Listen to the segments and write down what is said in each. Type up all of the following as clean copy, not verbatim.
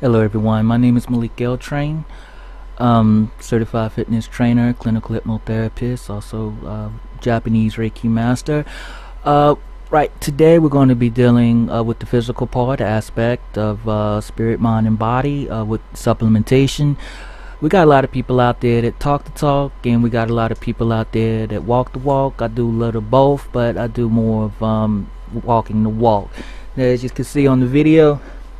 Hello everyone, my name is Malik El Train, certified fitness trainer, clinical hypnotherapist, also Japanese Reiki master. Right, today we're going to be dealing with the physical part aspect of spirit, mind, and body with supplementation. We got a lot of people out there that talk the talk, and we got a lot of people out there that walk the walk. I do a little both, but I do more of walking the walk. Now, as you can see on the video,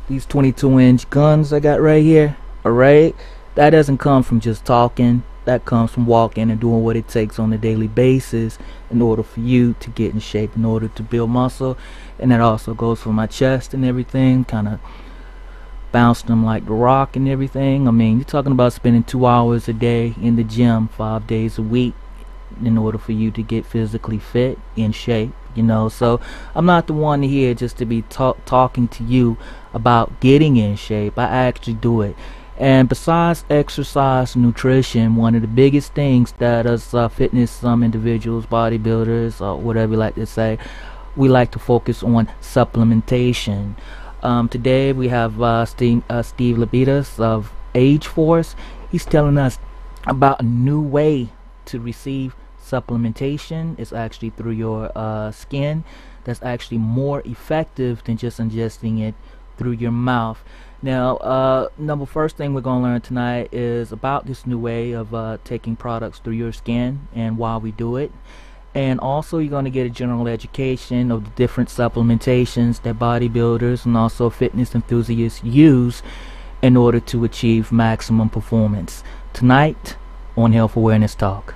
these 22-inch guns I got right here, alright, that doesn't come from just talking. That comes from walking and doing what it takes on a daily basis in order for you to get in shape, in order to build muscle. And that also goes for my chest and everything, kind of bouncing them like the rock and everything. I mean, you're talking about spending 2 hours a day in the gym 5 days a week in order for you to get physically fit, in shape, you know. So I'm not the one here just to be talking to you about getting in shape. I actually do it. And besides exercise and nutrition, one of the biggest things that us fitness individuals, bodybuilders, or whatever you like to say, we like to focus on supplementation. Today we have Steve Lebidas of AgeForce. He's telling us about a new way to receive supplementation. It's actually through your skin. That's actually more effective than just ingesting it through your mouth. Now, first thing we're going to learn tonight is about this new way of taking products through your skin and why we do it. And also you're going to get a general education of the different supplementations that bodybuilders and also fitness enthusiasts use in order to achieve maximum performance. Tonight on Health Awareness Talk.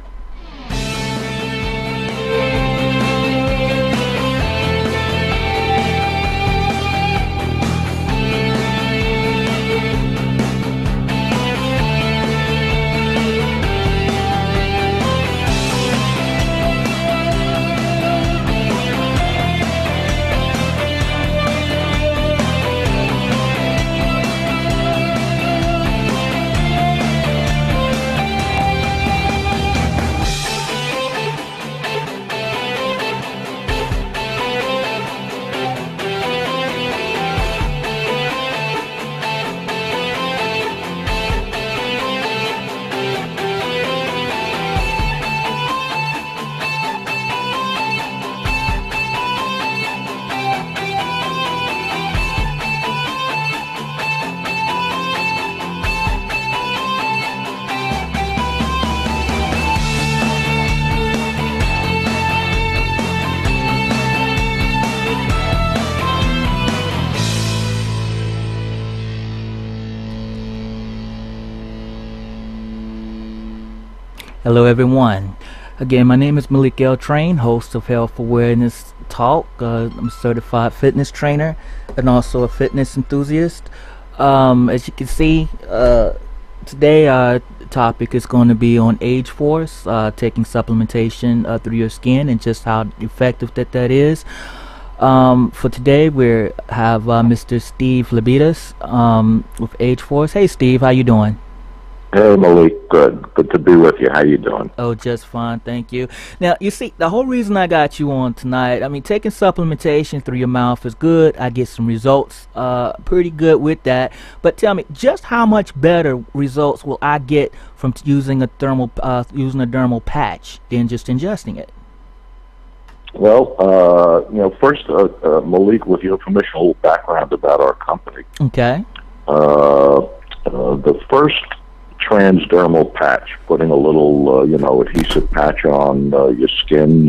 Hello everyone, again my name is Malik El Train, host of Health Awareness Talk. I'm a certified fitness trainer and also a fitness enthusiast. As you can see, today our topic is going to be on AgeForce, taking supplementation through your skin and just how effective that is. For today we have Mr. Steve Lebidas with AgeForce. Hey Steve, how you doing? Hey Malik, good to be with you. How you doing? Oh, just fine, thank you. Now, you see, the whole reason I got you on tonight, I mean, taking supplementation through your mouth is good. I get some results pretty good with that. But tell me, just how much better results will I get from using a dermal patch than just ingesting it? Well, you know, first, Malik, with your permission, a little background about our company. Okay. The first transdermal patch, putting a little, you know, adhesive patch on your skin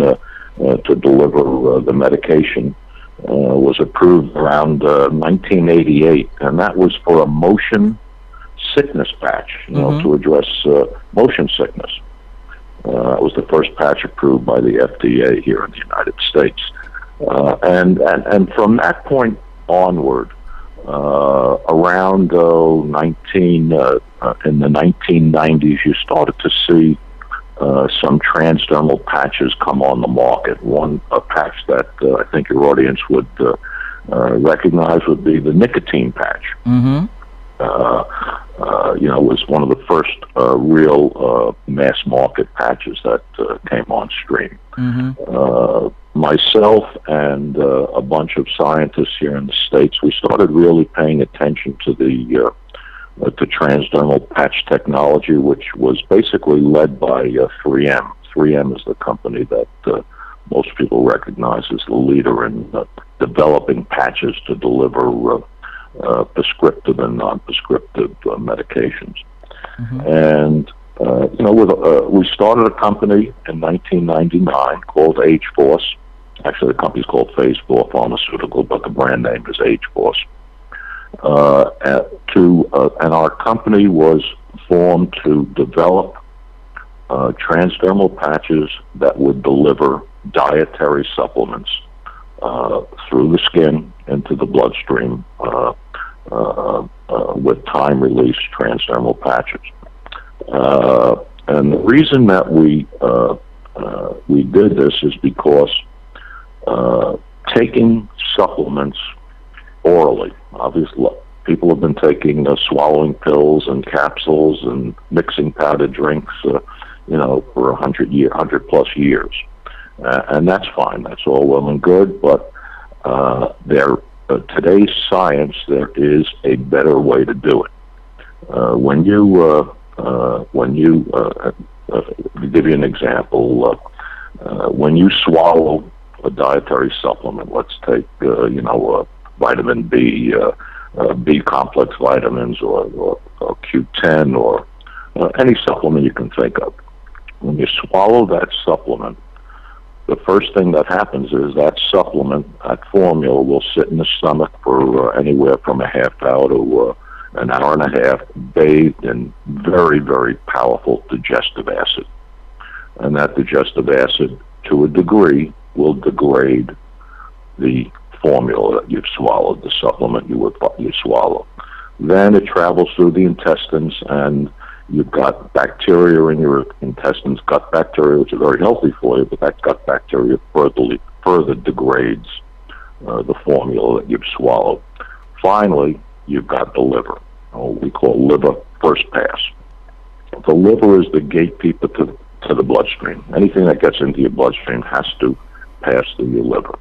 to deliver the medication, was approved around 1988, and that was for a motion sickness patch, you know, to address motion sickness. It was the first patch approved by the FDA here in the United States, and from that point onward, around in the 1990s, you started to see some transdermal patches come on the market. One patch that I think your audience would recognize would be the nicotine patch. You know, it was one of the first real mass market patches that came on stream. Myself and a bunch of scientists here in the States, we started really paying attention to the with the transdermal patch technology, which was basically led by 3M. 3M is the company that most people recognize as the leader in developing patches to deliver prescriptive and non-prescriptive medications. Mm-hmm. And you know, we started a company in 1999 called AgeForce. Actually, the company's called Phase Four Pharmaceutical, but the brand name is AgeForce. And our company was formed to develop transdermal patches that would deliver dietary supplements through the skin into the bloodstream with time-release transdermal patches. And the reason that we did this is because taking supplements orally, obviously, people have been taking swallowing pills and capsules and mixing powdered drinks, you know, for 100 plus years, and that's fine. That's all well and good, but today's science, there is a better way to do it. To give you an example, when you swallow a dietary supplement, let's take vitamin B, B complex vitamins, or Q10, or any supplement you can think of. When you swallow that supplement, the first thing that happens is that supplement, that formula, will sit in the stomach for anywhere from a half hour to an hour and a half, bathed in very, very powerful digestive acid. And that digestive acid, to a degree, will degrade the formula that you've swallowed, the supplement you swallow. Then it travels through the intestines, and you've got bacteria in your intestines, gut bacteria, which are very healthy for you, but that gut bacteria further degrades the formula that you've swallowed. Finally, you've got the liver, what we call liver first pass. The liver is the gatekeeper to the bloodstream. Anything that gets into your bloodstream has to pass through your liver.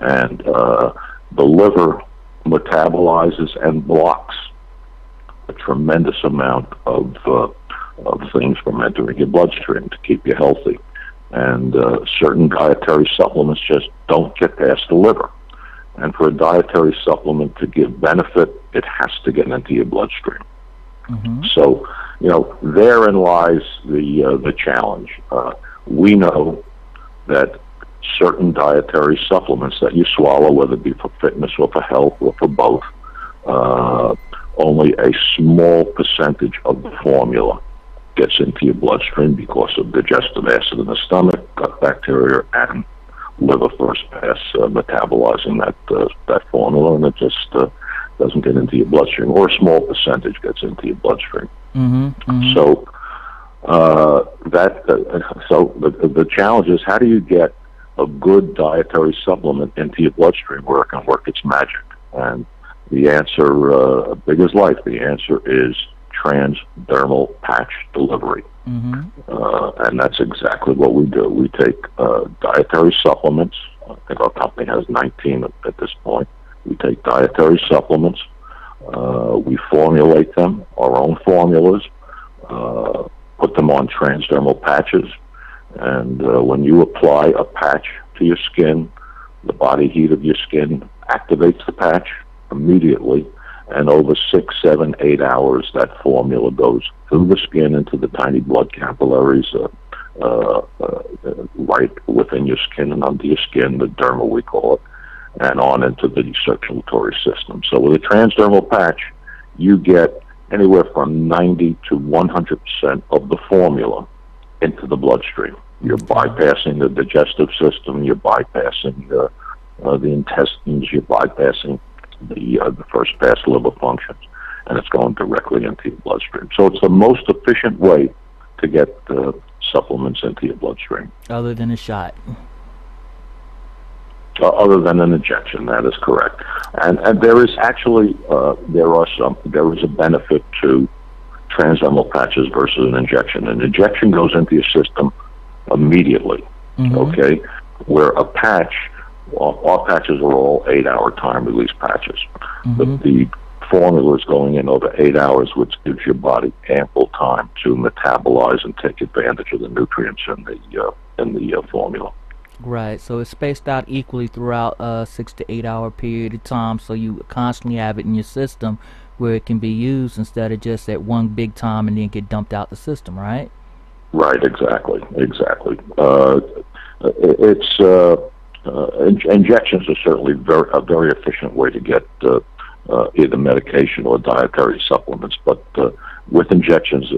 And the liver metabolizes and blocks a tremendous amount of things from entering your bloodstream to keep you healthy. And certain dietary supplements just don't get past the liver. And for a dietary supplement to give benefit, it has to get into your bloodstream. Mm-hmm. So, you know, therein lies the challenge. We know that certain dietary supplements that you swallow, whether it be for fitness or for health or for both, only a small percentage of the formula gets into your bloodstream because of digestive acid in the stomach, gut bacteria, and liver first pass metabolizing that formula, and it just doesn't get into your bloodstream, or a small percentage gets into your bloodstream. Mm-hmm, mm-hmm. So the challenge is, how do you get a good dietary supplement into your bloodstream where it can work its magic? And the answer, big as life, the answer is transdermal patch delivery. Mm-hmm. And that's exactly what we do. We take dietary supplements. I think our company has 19 at this point. We take dietary supplements. We formulate them, our own formulas, put them on transdermal patches. And when you apply a patch to your skin, the body heat of your skin activates the patch immediately, and over 6, 7, 8 hours, that formula goes through the skin into the tiny blood capillaries right within your skin and under your skin, the derma we call it, and on into the circulatory system. So with a transdermal patch, you get anywhere from 90 to 100% of the formula into the bloodstream. You're bypassing the digestive system, you're bypassing the intestines, you're bypassing the first pass liver functions, and it's going directly into your bloodstream. So it's the most efficient way to get supplements into your bloodstream. Other than a shot. Other than an injection, that is correct. And there is actually there is a benefit to transdermal patches versus an injection. An injection goes into your system immediately. Mm-hmm. Okay, where a patch. Our patches are all 8-hour time-release patches. Mm-hmm. The formulas going in over 8 hours, which gives your body ample time to metabolize and take advantage of the nutrients in the formula. Right, so it's spaced out equally throughout a 6 to 8 hour period of time, so you constantly have it in your system where it can be used instead of just at one big time and then get dumped out the system, right? Right, exactly, exactly. Injections are certainly a very efficient way to get either medication or dietary supplements, but with injections,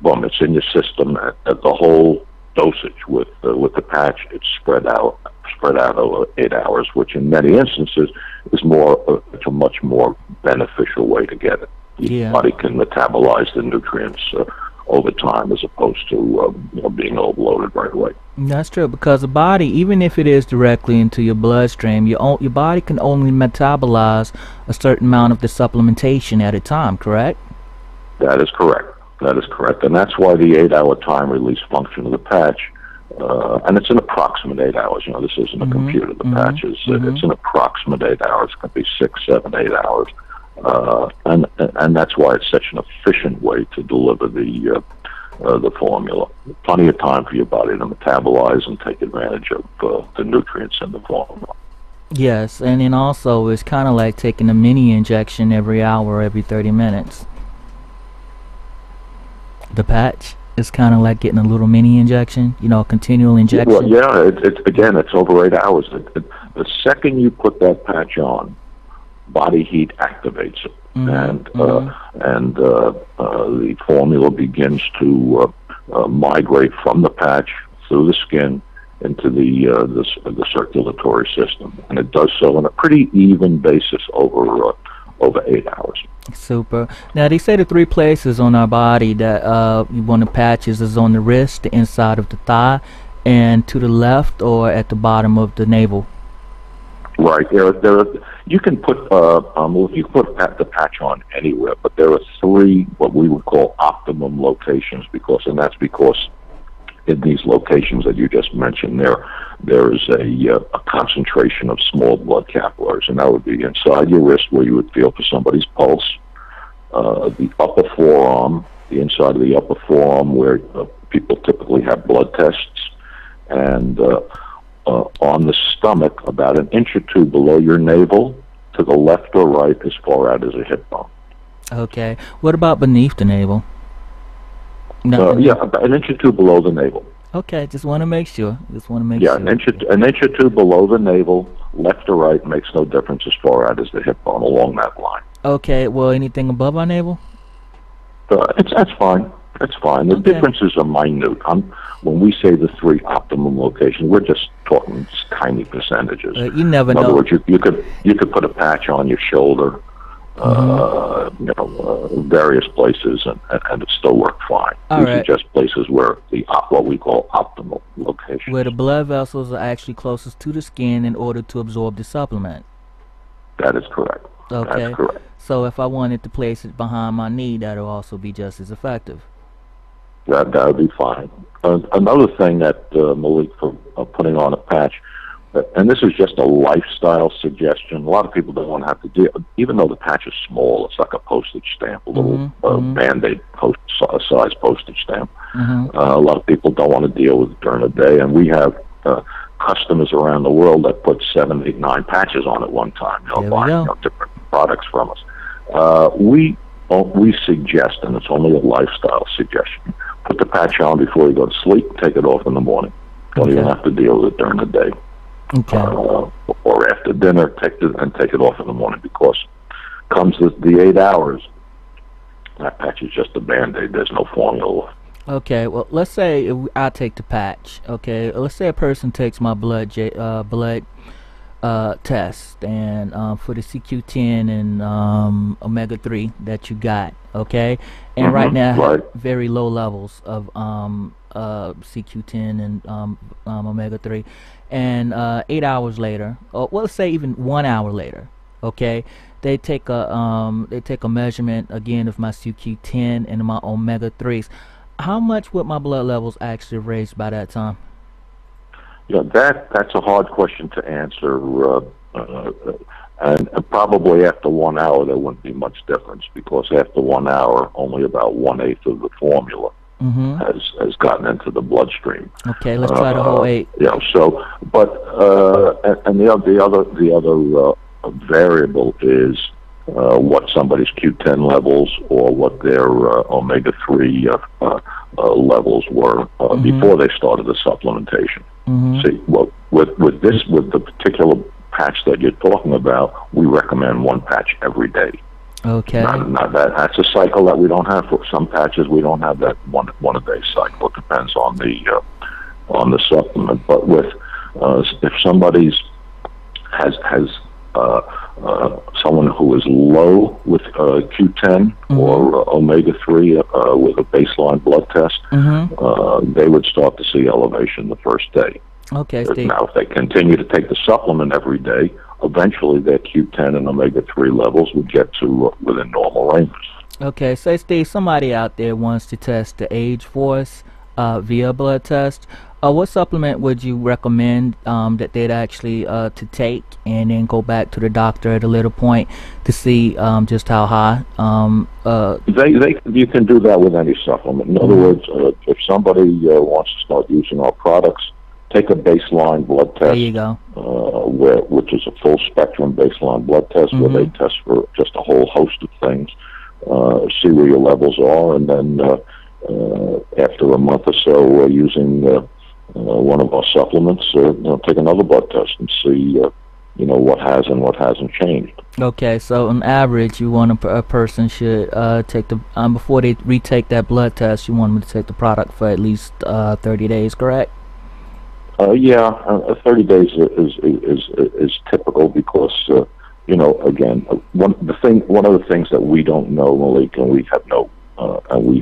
boom, it's in your system at the whole dosage. With the patch, it's spread out over 8 hours, which in many instances is it's a much more beneficial way to get it. Your body can metabolize the nutrients over time, as opposed to being overloaded right away. That's true, because the body, even if it is directly into your bloodstream, your body can only metabolize a certain amount of the supplementation at a time, correct? That is correct. That is correct, and that's why the 8 hour time release function of the patch, and it's an approximate 8 hours. You know, this isn't a computer. The patch is it's an approximate 8 hours. It can be 6, 7, 8 hours. And that's why it's such an efficient way to deliver the formula. Plenty of time for your body to metabolize and take advantage of the nutrients in the formula. Yes, and then also it's kind of like taking a mini injection every hour, every 30 minutes. The patch is kind of like getting a little mini injection, you know, a continual injection. Well, yeah, it's over 8 hours. The second you put that patch on, body heat activates it, and the formula begins to migrate from the patch through the skin into the circulatory system, and it does so on a pretty even basis over 8 hours. Super. Now, they say the 3 places on our body that you want the patches is on the wrist, the inside of the thigh, and to the left or at the bottom of the navel. Right. You can put the patch on anywhere, but there are 3 what we would call optimum locations, because in these locations that you just mentioned, there is a concentration of small blood capillaries, and that would be inside your wrist, where you would feel for somebody's pulse, the upper forearm, the inside of the upper forearm, where people typically have blood tests, and on the stomach, about 1 inch or 2 below your navel, to the left or right, as far out as a hip bone. Okay. What about beneath the navel? Yeah, about 1 inch or 2 below the navel. Okay, just want to make sure. Yeah, an inch or two below the navel, left or right, makes no difference as far out as the hip bone along that line. Okay. Well, anything above our navel? That's fine. That's fine. The differences are minute. When we say the 3 optimum locations, we're just talking tiny percentages. You never know. In other words, you could put a patch on your shoulder, various places, and it still work fine. These are just places where what we call optimal locations, where the blood vessels are actually closest to the skin in order to absorb the supplement. That is correct. Okay. That's correct. So if I wanted to place it behind my knee, that'll also be just as effective. That would be fine. Another thing that Malik, for putting on a patch, and this is just a lifestyle suggestion. A lot of people don't want to have to deal, even though the patch is small, it's like a postage stamp, a little Band-Aid size postage stamp. A lot of people don't want to deal with it during the day, and we have customers around the world that put 7, 8, 9 patches on at one time, buying different products from us. We suggest, and it's only a lifestyle suggestion, put the patch on before you go to sleep, take it off in the morning. Don't even have to deal with it during the day. Okay. Or after dinner, take it off in the morning, because comes the 8 hours, that patch is just a Band-Aid. There's no formula. Okay, well, let's say I take the patch. Okay, let's say a person takes my blood test, and for the CQ10 and omega-3 that you got, okay, and right now I have very low levels of CQ10 and omega-3, and 8 hours later, or let's say even 1 hour later, okay, they take a measurement again of my CQ10 and my omega-3s. How much would my blood levels actually raise by that time? Yeah, that's a hard question to answer. And probably after 1 hour, there wouldn't be much difference, because after 1 hour, only about 1/8 of the formula has gotten into the bloodstream. Okay, let's try the whole 8. Yeah. So, but and the other variable is what somebody's Q10 levels or what their omega-3 levels were before they started the supplementation. See, well, with the particular patch that you're talking about, we recommend 1 patch every day. Okay. That's a cycle that we don't have. For some patches, we don't have that one a day cycle. It depends on the supplement. But with if somebody's has someone who is low with Q10 or omega-3 with a baseline blood test, they would start to see elevation the first day. Okay, Steve. Now, if they continue to take the supplement every day, eventually their Q10 and omega-3 levels would get to within normal ranges. Okay, so Steve, somebody out there wants to test the AgeForce via blood test. What supplement would you recommend that they'd actually to take, and then go back to the doctor at a later point to see just how high? You can do that with any supplement. In other words, if somebody wants to start using our products, take a baseline blood test. There you go. Which is a full spectrum baseline blood test where they test for just a whole host of things, see where your levels are, and then after a month or so using one of our supplements, take another blood test and see what has and what hasn't changed. Okay, so on average, you want a person should take the before they retake that blood test, you want them to take the product for at least 30 days, correct? Yeah, 30 days is typical, because again, one of the things that we don't know, Malik, and we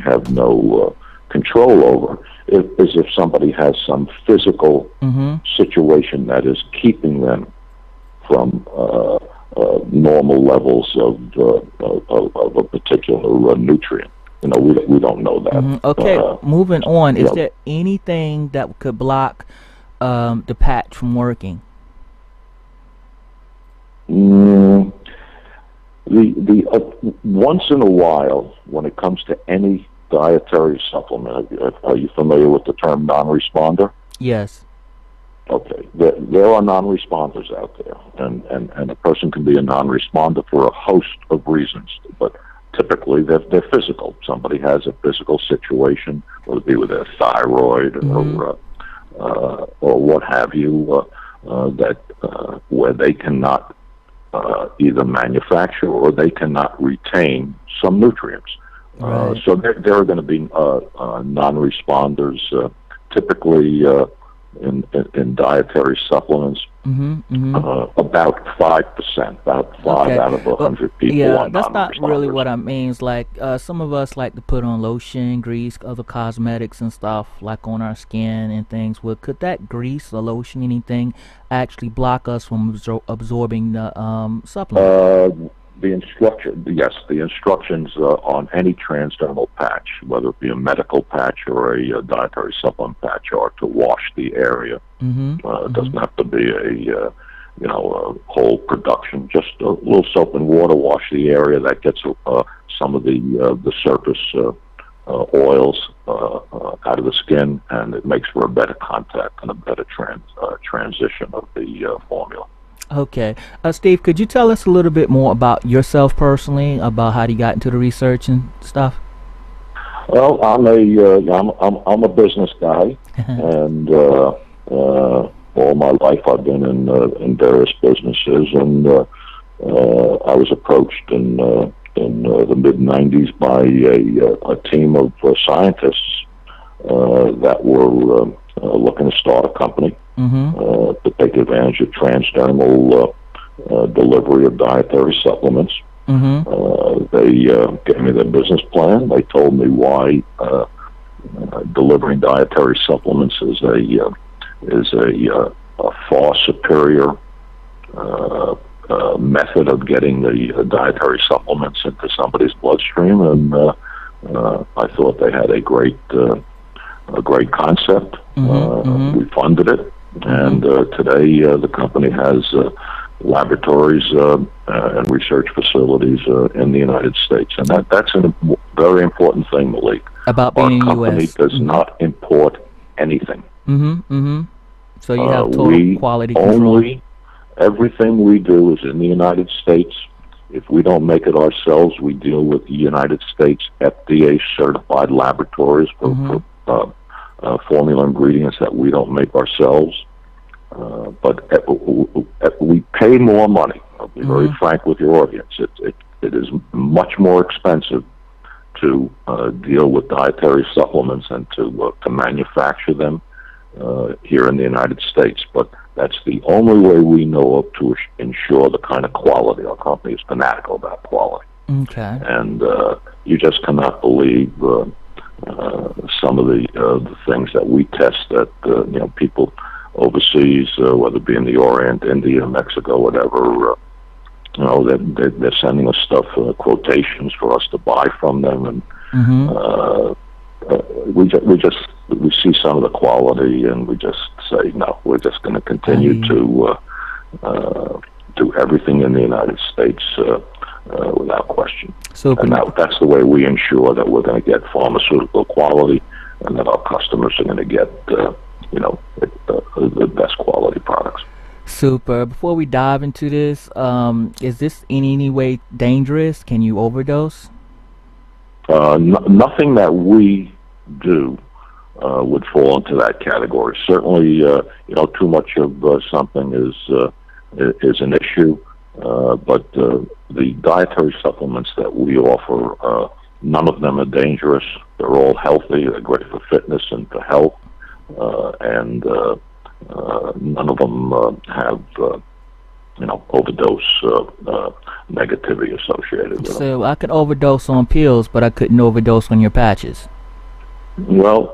have no control over is if somebody has some physical situation that is keeping them from normal levels of a particular nutrient. We don't know that. Okay, moving on. Is there anything that could block the patch from working? Once in a while, when it comes to any dietary supplement, are you familiar with the term non-responder? Yes. Okay. There are non-responders out there, and a person can be a non-responder for a host of reasons, but typically they're physical. Somebody has a physical situation, whether it be with their thyroid or what have you, where they cannot either manufacture or they cannot retain some nutrients. Right. So there are going to be non-responders typically in dietary supplements. About 5%, about 5 out of 100 people. Yeah, that's not really what I mean. It's like some of us like to put on lotion, grease, other cosmetics and stuff like on our skin and things. Well, could that grease or lotion, anything, actually block us from absorbing the supplement? The instructions on any transdermal patch, whether it be a medical patch or a dietary supplement patch, are to wash the area. It doesn't have to be a whole production. Just a little soap and water, wash the area. That gets some of the surface oils out of the skin, and it makes for a better contact and a better transition of the formula. Okay. Steve, could you tell us a little bit more about yourself personally, about how you got into the research and stuff? Well, I'm a business guy, and all my life I've been in various businesses, and I was approached in the mid-90s by a team of scientists that were looking to start a company. To take advantage of transdermal delivery of dietary supplements. They gave me their business plan. They told me why delivering dietary supplements is a far superior method of getting the dietary supplements into somebody's bloodstream, and I thought they had a great concept. We funded it. And today the company has laboratories and research facilities in the United States. And that's a very important thing, Malik. About being U.S. Our company does not import anything. So you have total quality control. Everything we do is in the United States. If we don't make it ourselves, we deal with the United States FDA-certified laboratories for formula ingredients that we don't make ourselves. But we pay more money. I'll be very frank with your audience. It is much more expensive to deal with dietary supplements and to manufacture them here in the United States. But that's the only way we know of to ensure the kind of quality. Our company is fanatical about quality. Okay. And you just cannot believe some of the things that we test that you know, people overseas, whether it be in the Orient, India, Mexico, whatever, you know, they're sending us stuff, quotations for us to buy from them, and we see some of the quality, and we just say no. We're just going to continue to do everything in the United States without question. So, and that's the way we ensure that we're going to get pharmaceutical quality, and that our customers are going to get you know, the best quality products. Super. Before we dive into this, is this in any way dangerous? Can you overdose? Nothing that we do would fall into that category. Certainly, you know, too much of something is an issue. But the dietary supplements that we offer, none of them are dangerous. They're all healthy. They're great for fitness and for health. And none of them have, you know, overdose negativity associated with them. So I could overdose on pills, but I couldn't overdose on your patches. Well,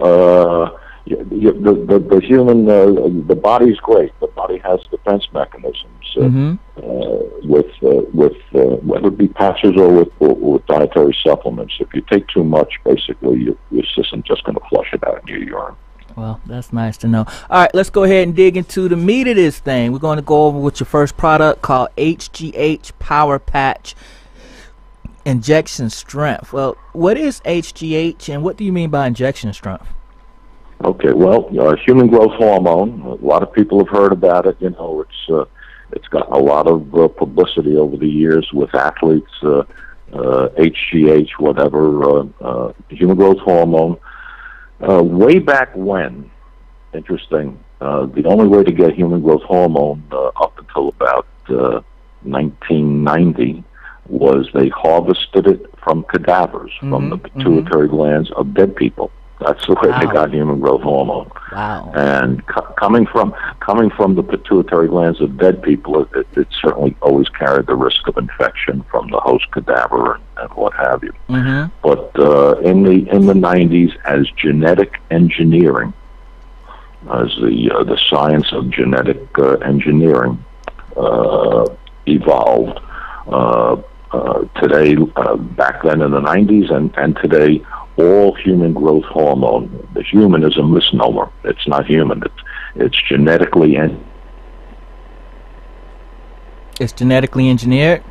the human, the body's great. The body has defense mechanisms with whether it be patches or with dietary supplements. If you take too much, basically your system's just going to flush it out in your urine. Well, that's nice to know. All right, let's go ahead and dig into the meat of this thing. We're going to go over with your first product called HGH Power Patch Injection Strength. Well, what is HGH, and what do you mean by injection strength? Okay, well, human growth hormone. A lot of people have heard about it. You know, it's gotten a lot of publicity over the years with athletes. HGH, whatever, human growth hormone. Way back when, interesting, the only way to get human growth hormone up until about 1990 was they harvested it from cadavers, from the pituitary glands of dead people. That's the way they got human growth hormone. Wow! And coming from the pituitary glands of dead people, it certainly always carried the risk of infection from the host cadaver and what have you. But in the 90s, as genetic engineering, as the science of genetic engineering evolved, today, back then in the 90s, and today, all human growth hormone. The human is a misnomer. It's not human. It's genetically engineered. It's genetically engineered?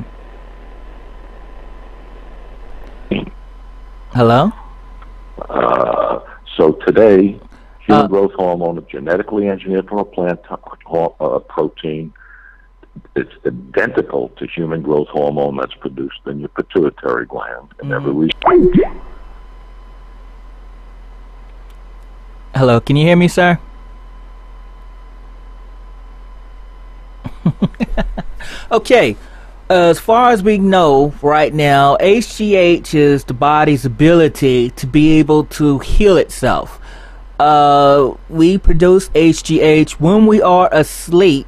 Hello? So today, human growth hormone is genetically engineered from a plant protein. It's identical to human growth hormone that's produced in your pituitary gland in every region. Hello, can you hear me, sir? Okay, as far as we know right now, HGH is the body's ability to be able to heal itself. We produce HGH when we are asleep.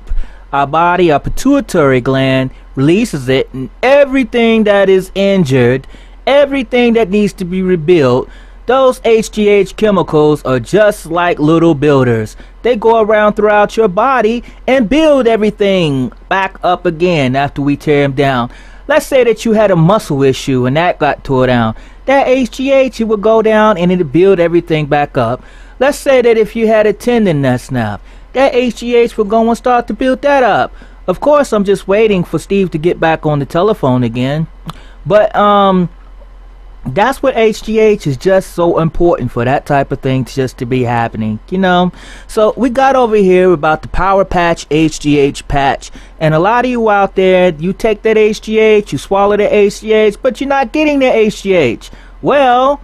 Our body, our pituitary gland, releases it, and everything that is injured, everything that needs to be rebuilt, those HGH chemicals are just like little builders. They go around throughout your body and build everything back up again after we tear them down. Let's say that you had a muscle issue and that got tore down. That HGH, it would go down and it would build everything back up. Let's say that if you had a tendon that snapped, that HGH would go and start to build that up. Of course, I'm just waiting for Steve to get back on the telephone again. But that's what HGH is, just so important for that type of thing just to be happening, you know. So we got over here about the power patch, HGH patch, and a lot of you out there, you take that HGH, you swallow the HGH, but you're not getting the HGH. Well,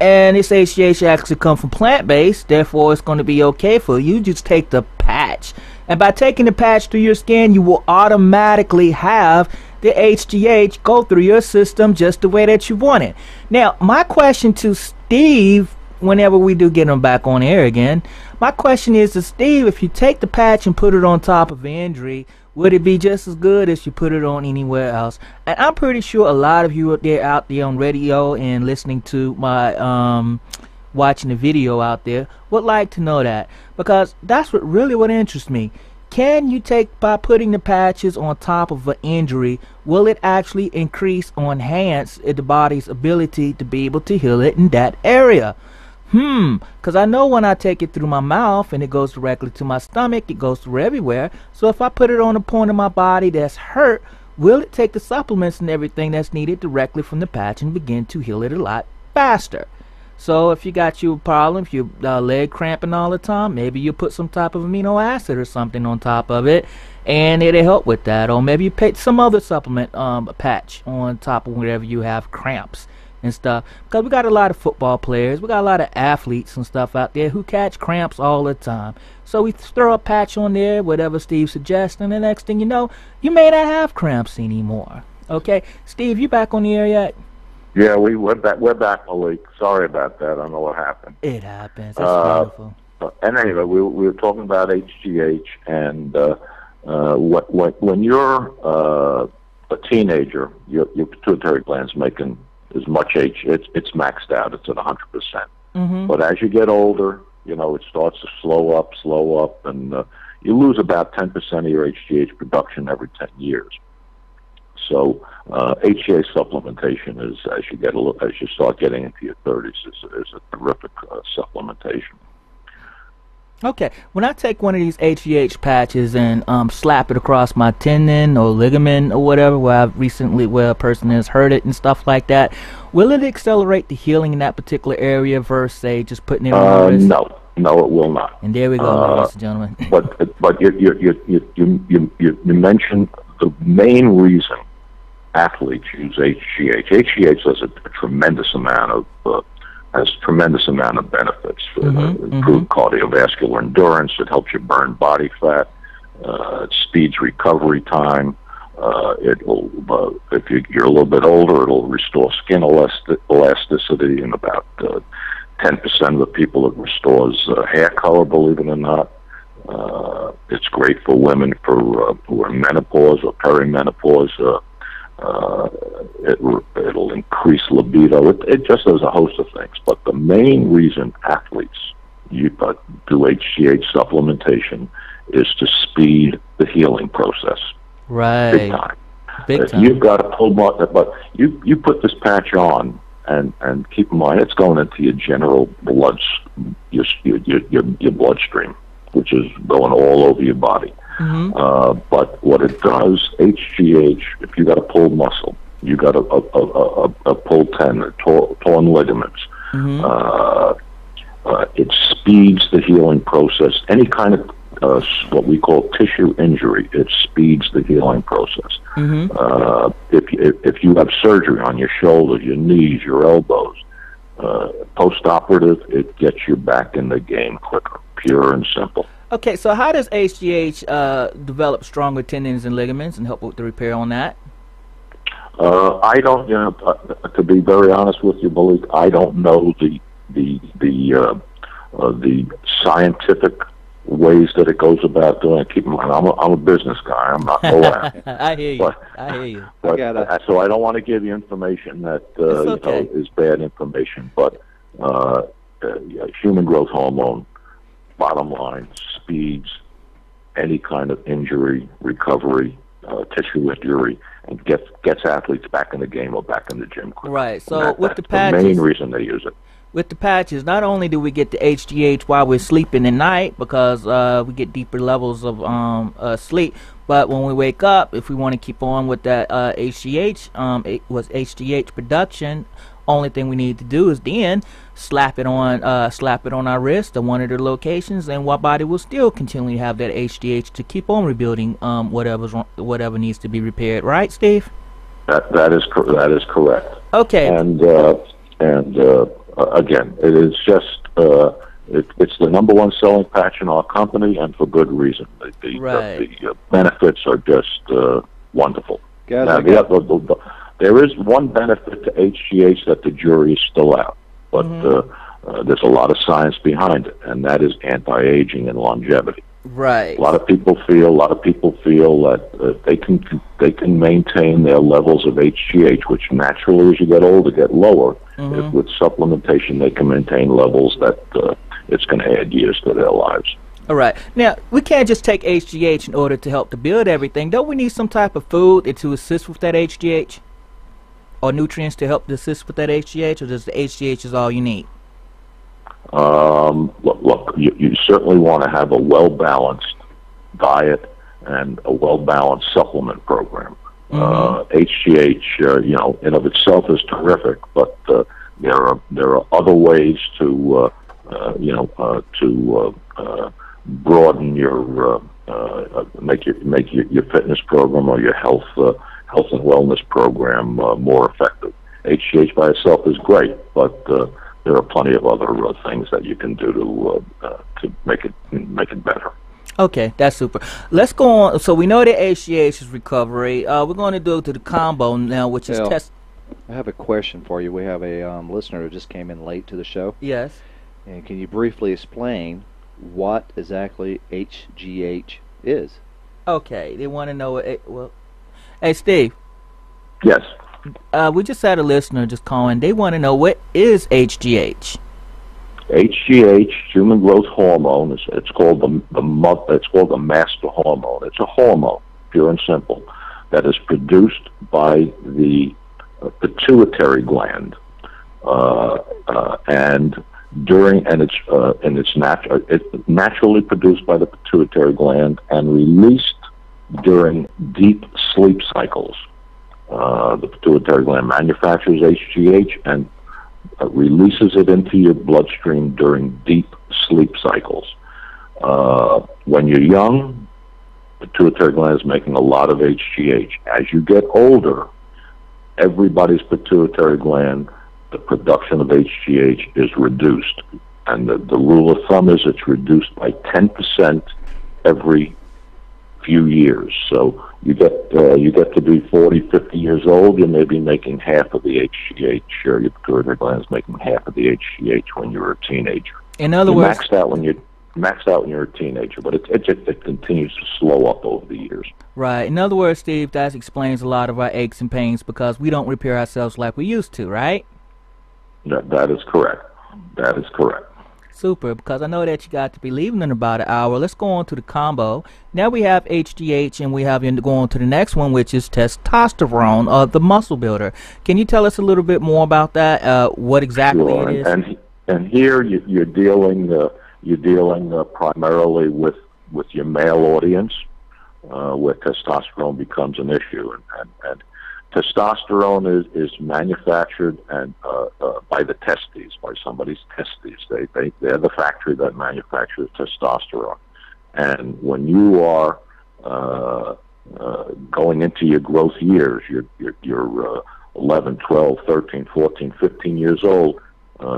and this HGH actually come from plant-based, therefore it's going to be okay for you. Just take the patch, and by taking the patch through your skin, you will automatically have the HGH go through your system just the way that you want it. Now, my question to Steve, whenever we do get him back on air again, my question is to Steve, if you take the patch and put it on top of the injury, would it be just as good as you put it on anywhere else? And I'm pretty sure a lot of you out there on radio and listening to my watching the video out there would like to know that, because that's what really would interest me. Can you take, by putting the patches on top of an injury, will it actually increase or enhance the body's ability to be able to heal it in that area? Because I know when I take it through my mouth and it goes directly to my stomach, it goes through everywhere. So if I put it on a point of my body that's hurt, will it take the supplements and everything that's needed directly from the patch and begin to heal it a lot faster? So if you got you a problem, if you leg cramping all the time, maybe you put some type of amino acid or something on top of it, and it'll help with that. Or maybe you pick some other supplement, a patch on top of wherever you have cramps and stuff. Because we got a lot of football players, we got a lot of athletes and stuff out there who catch cramps all the time. So we throw a patch on there, whatever Steve suggests, and the next thing you know, you may not have cramps anymore. Okay, Steve, you back on the air yet? Yeah, we're back, Malik. Sorry about that. I don't know what happened. It happens. That's wonderful. And anyway, we were talking about HGH, and when you're a teenager, your pituitary gland's making as much it's maxed out. It's at 100%. But as you get older, you know, it starts to slow up, and you lose about 10% of your HGH production every 10 years. So HGH supplementation is, as you start getting into your 30s, is a terrific supplementation. Okay, when I take one of these HGH patches and slap it across my tendon or ligament or whatever, where a person has hurt it and stuff like that, will it accelerate the healing in that particular area versus, say, just putting it on the wrist? No, it will not. And there we go, ladies and gentlemen. But you mentioned the main reason athletes use HGH. HGH has a tremendous amount of benefits for improved cardiovascular endurance. It helps you burn body fat. It speeds recovery time. It'll if you're a little bit older, it'll restore skin elasticity in about 10% of the people. It restores hair color, believe it or not. It's great for women who are in menopause or perimenopause. It'll increase libido. It just does a host of things. But the main reason athletes do HGH supplementation is to speed the healing process. Right. Big time. You've got to pull back, but you put this patch on, and keep in mind it's going into your general your bloodstream, which is going all over your body. But what it does, HGH, if you got a pulled muscle, you got a pulled tendon, torn ligaments, it speeds the healing process. Any kind of what we call tissue injury, it speeds the healing process. If you have surgery on your shoulders, your knees, your elbows, post-operative, it gets you back in the game quicker, pure and simple. Okay, so how does HGH develop stronger tendons and ligaments and help with the repair on that? I don't, to be very honest with you, Malik, I don't know the scientific ways that it goes about doing it. Keep in mind, I'm a business guy. I'm not allowed. I hear you. So I don't want to give you information that you know, is bad information, but human growth hormone, bottom line, speeds any kind of injury recovery, tissue injury, and gets athletes back in the game or back in the gym quick. Right. So with the patches, the main reason they use it. With the patches, not only do we get the HGH while we're sleeping at night, because we get deeper levels of sleep, But when we wake up, if we want to keep on with that HGH, it was HGH production. Only thing we need to do is then slap it on our wrist at one of the locations, and our body will still continually have that HGH to keep on rebuilding whatever needs to be repaired. Right, Steve? That is correct. Okay. And again, it is just it's the number one selling patch in our company, and for good reason. The benefits are just wonderful. Now, there is one benefit to HGH that the jury is still out, but there's a lot of science behind it, and that is anti-aging and longevity. Right. A lot of people feel that they can maintain their levels of HGH, which naturally, as you get older, get lower. If with supplementation, they can maintain levels that it's going to add years to their lives. All right. Now, we can't just take HGH in order to help to build everything. Don't we need some type of food to assist with that HGH? Or nutrients to help to assist with that HGH, or just the HGH is all you need? Look, you certainly want to have a well-balanced diet and a well-balanced supplement program. HGH, in of itself is terrific, but there are other ways to broaden your make your fitness program or your health and wellness program more effective. HGH by itself is great, but there are plenty of other things that you can do to make it better. Okay, that's super. Let's go on. So we know that HGH is recovery. We're going to do it to the combo now, which is test. I have a question for you. We have a listener who just came in late to the show. Yes. And can you briefly explain what exactly HGH is? Okay, they want to know what. Hey, Steve. Yes. We just had a listener just call in. They want to know, what is HGH? HGH, human growth hormone. It's called the master hormone. It's a hormone, pure and simple, that is produced by the pituitary gland, and it's naturally produced by the pituitary gland and released during deep sleep cycles. The pituitary gland manufactures HGH and releases it into your bloodstream during deep sleep cycles. When you're young, the pituitary gland is making a lot of HGH. As you get older, everybody's pituitary gland, the production of HGH is reduced. And the rule of thumb is it's reduced by 10% every few years. So you get to be 40, 50 years old, you may be making half of the HGH, or your pituitary gland is making half of the HGH when you're a teenager. In other words, maxed out when you're a teenager, but it continues to slow up over the years. Right. In other words, Steve, that explains a lot of our aches and pains because we don't repair ourselves like we used to, right? That is correct. That is correct. Super, because I know that you got to be leaving in about an hour. Let's go on to the combo. Now we have HGH, and we have you go on to the next one, which is testosterone, the muscle builder. Can you tell us a little bit more about that? What exactly sure. It is? And here you're dealing primarily with your male audience, where testosterone becomes an issue, and testosterone is manufactured and by the testes, by somebody's testes. They're the factory that manufactures testosterone. And when you are going into your growth years, you're 11, 12, 13, 14, 15 years old,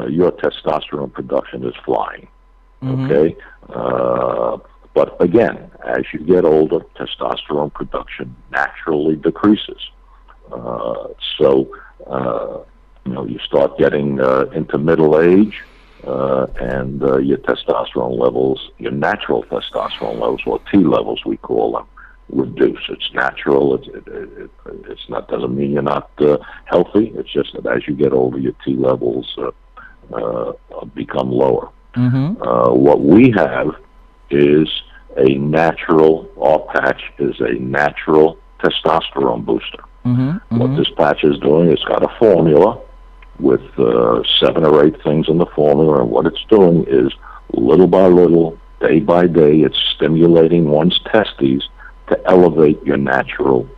your testosterone production is flying. Okay? But again, as you get older, testosterone production naturally decreases. So you start getting into middle age, and your testosterone levels, your natural testosterone levels, or T levels we call them, reduce. It's natural. It's not, doesn't mean you're not healthy. It's just that as you get older, your T levels become lower. What we have is a natural. Our patch is a natural testosterone booster. What this patch is doing, it's got a formula with 7 or 8 things in the formula, and what it's doing is little by little, day by day, it's stimulating one's testes to elevate your natural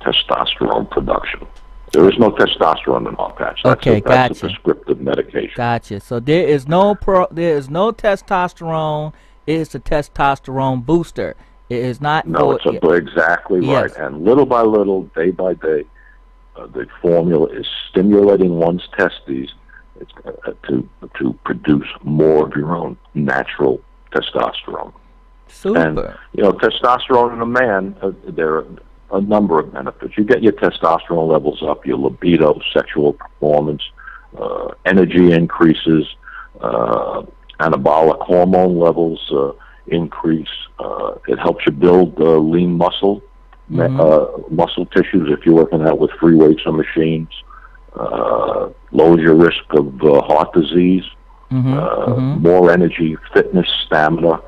testosterone production. There is no testosterone in our patch. That's a prescriptive medication. Gotcha. So there is no testosterone. It is a testosterone booster. It is not. No, exactly right. Yes. And little by little, day by day, the formula is stimulating one's testes to produce more of your own natural testosterone. Super. And, you know, testosterone in a man, there are a number of benefits. You get your testosterone levels up, your libido, sexual performance, energy increases, anabolic hormone levels increase. It helps you build lean muscle, muscle tissues if you're working out with free weights or machines. Lowers your risk of heart disease, more energy, fitness, stamina.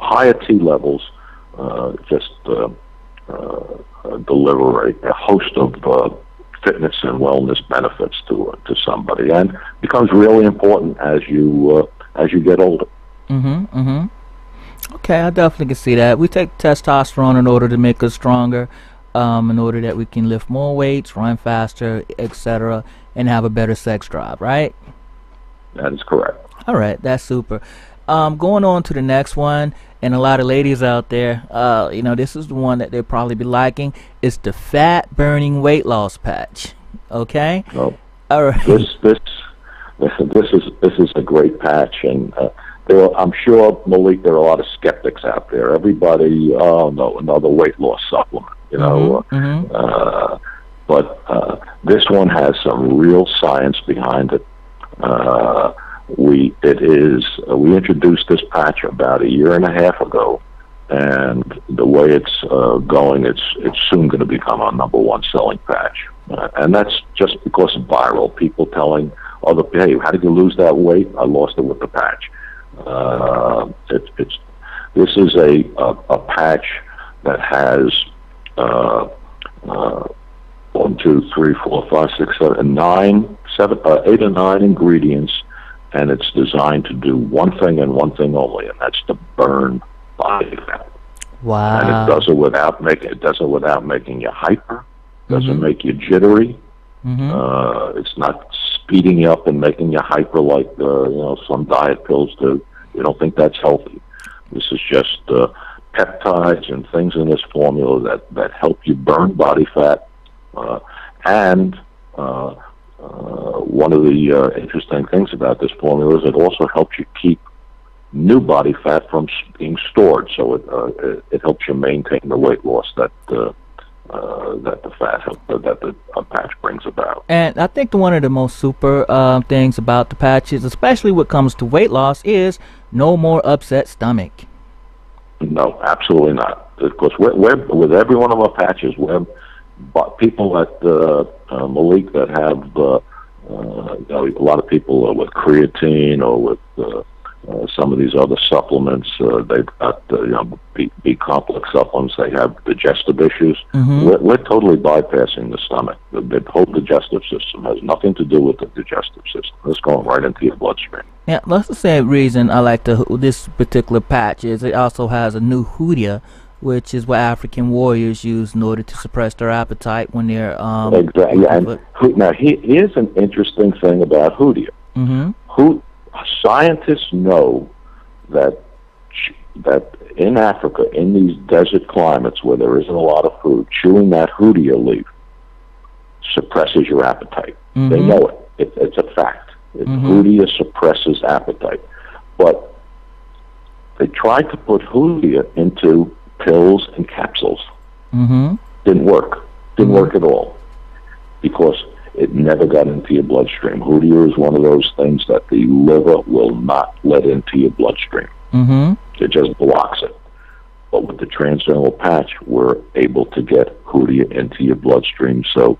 Higher T levels deliver a host of fitness and wellness benefits to somebody, and becomes really important as you get older. Okay, I definitely can see that. We take testosterone in order to make us stronger, in order that we can lift more weights, run faster, etc., and have a better sex drive, right? That is correct. All right, that's super. Going on to the next one, and a lot of ladies out there, you know, this is the one that they'll probably be liking. It's the fat burning weight loss patch. Okay. Oh, all right. This is a great patch, and I'm sure, Malik, there are a lot of skeptics out there. Everybody, oh no, another weight loss supplement, you know. But this one has some real science behind it. We introduced this patch about 1.5 years ago, and the way it's going, it's soon going to become our #1 selling patch, and that's just because of viral people telling other people, "Hey, how did you lose that weight? I lost it with the patch." This is a patch that has 8 or 9 ingredients, and it's designed to do one thing and one thing only, and that's to burn body fat. Wow! And it does it without making you hyper. Doesn't make you jittery. It's not speeding you up and making you hyper like some diet pills do. You don't think that's healthy. This is just peptides and things in this formula that help you burn body fat. One of the interesting things about this formula is it also helps you keep new body fat from being stored, so it helps you maintain the weight loss that the patch brings about. And I think one of the most super things about the patches, especially when it comes to weight loss, is no more upset stomach. No, absolutely not. Of course, with every one of our patches, but people that Malik, that have a lot of people with creatine or with some of these other supplements, they've got B-complex supplements. They have digestive issues. We're totally bypassing the stomach. The whole digestive system has nothing to do with the digestive system. It's going right into your bloodstream. Yeah, that's the same reason I like this particular patch is it also has a new hoodia, which is what African warriors use in order to suppress their appetite when they're... Exactly. And now, here's an interesting thing about hoodia. Scientists know that in Africa, in these desert climates where there isn't a lot of food, chewing that hoodia leaf suppresses your appetite. They know it. It's a fact. Hoodia suppresses appetite. But they tried to put hoodia into pills and capsules. Didn't work. Didn't work at all, because it never got into your bloodstream. Hoodia is one of those things that the liver will not let into your bloodstream. It just blocks it. But with the transdermal patch, we're able to get hoodia into your bloodstream. So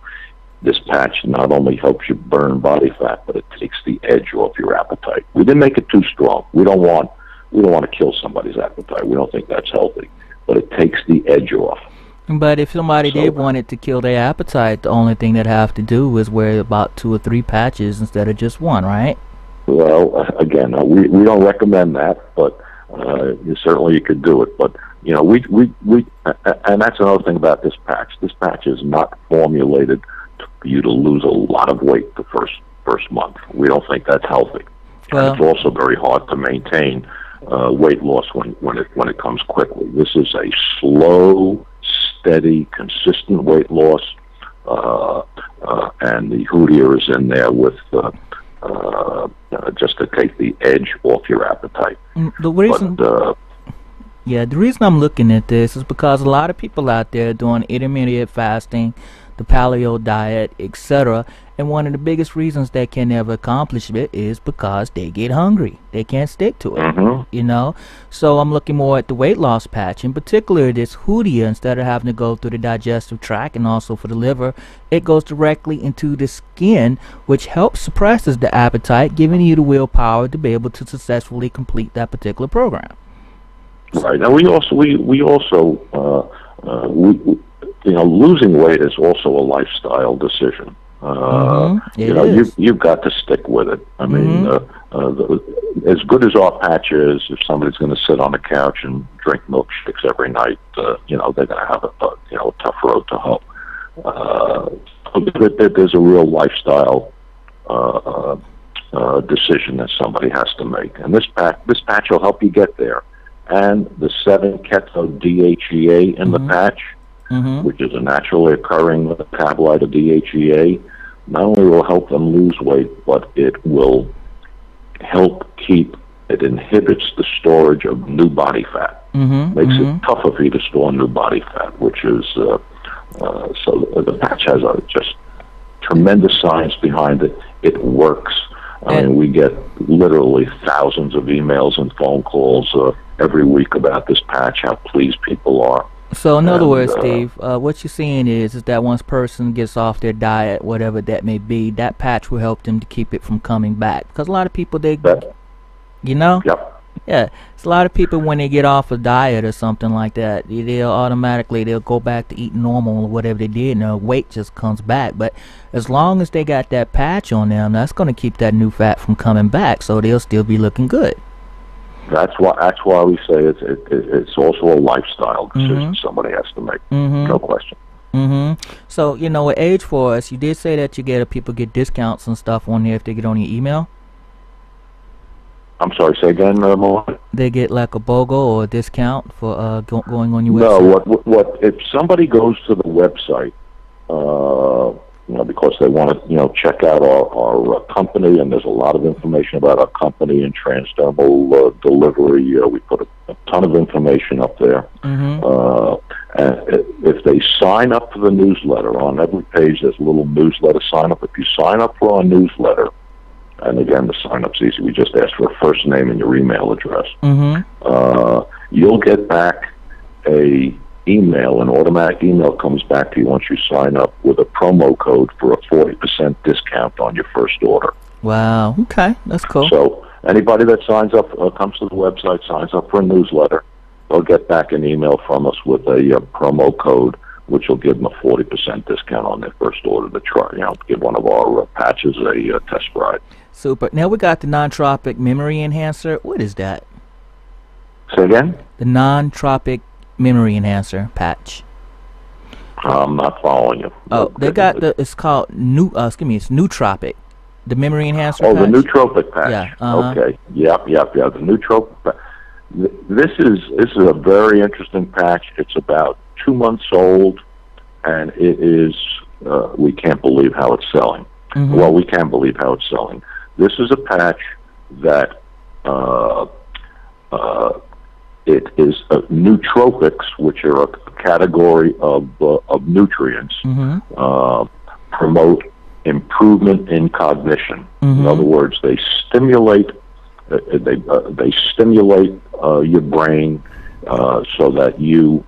this patch not only helps you burn body fat, but it takes the edge off your appetite. We didn't make it too strong. We don't want to kill somebody's appetite. We don't think that's healthy. But it takes the edge off. But if somebody did want it to kill their appetite, the only thing they'd have to do is wear about 2 or 3 patches instead of just one, right? Well, again, we don't recommend that, but you certainly could do it. But you know, we and that's another thing about this patch. This patch is not formulated for you to lose a lot of weight the first month. We don't think that's healthy. Well, and it's also very hard to maintain weight loss when it comes quickly. This is a slow, steady, consistent weight loss, and the Hootier is in there with just to take the edge off your appetite. The reason I'm looking at this is because a lot of people out there doing intermittent fasting, the paleo diet, etc. And one of the biggest reasons they can never accomplish it is because they get hungry. They can't stick to it, you know. So I'm looking more at the weight loss patch, in particular this Hootia, instead of having to go through the digestive tract and also for the liver, it goes directly into the skin, which helps suppresses the appetite, giving you the willpower to be able to successfully complete that particular program. Right. Now we also you know, losing weight is also a lifestyle decision. You know, you've got to stick with it. I mean, as good as our patch is, if somebody's going to sit on the couch and drink milkshakes every night, you know, they're going to have a tough road to hoe. There's a real lifestyle decision that somebody has to make, and this patch will help you get there. And the 7-keto DHEA in the patch, which is a naturally occurring metabolite of DHEA, not only will help them lose weight, but it will help inhibits the storage of new body fat. Makes it tougher for you to store new body fat, which is, so the patch has just tremendous science behind it. It works. I mean, we get literally thousands of emails and phone calls every week about this patch, how pleased people are. So in other words, Steve, what you're seeing is that once a person gets off their diet, whatever that may be, that patch will help them to keep it from coming back. Because a lot of people, it's a lot of people when they get off a diet or something like that, they'll go back to eating normal or whatever they did, and their weight just comes back. But as long as they got that patch on them, that's going to keep that new fat from coming back, so they'll still be looking good. That's why we say it's also a lifestyle decision somebody has to make. No question. So, you know, with AgeForce, you did say that you get people get discounts and stuff on there if they get on your email. I'm sorry, say again, Malone? They get like a BOGO or a discount for going on your website? No, what if somebody goes to the website, you know, because they want to, you know, check out our company, and there's a lot of information about our company and transdermal delivery. We put a ton of information up there. And if they sign up for the newsletter, on every page there's a little newsletter sign up. If you sign up for our newsletter, and again, the sign up's easy. We just ask for a first name and your email address. You'll get back a email, an automatic email comes back to you once you sign up with a promo code for a 40% discount on your first order. Wow. Okay, that's cool. So anybody that signs up, comes to the website, signs up for a newsletter, they'll get back an email from us with a promo code, which will give them a 40% discount on their first order to try. You know, give one of our patches a test ride. Super. Now we got the non-tropic memory enhancer. What is that? Say again? The non-tropic memory enhancer patch. I'm not following you. Oh, they got it's called it's nootropic, the memory enhancer. Oh, patch? The nootropic patch. Yeah. Okay. Yep. The nootropic patch. This is a very interesting patch. It's about 2 months old, and it is. We can't believe how it's selling. Well, we can believe how it's selling. This is a patch that. It is nootropics, which are a category of nutrients, promote improvement in cognition. In other words, they stimulate your brain so that you,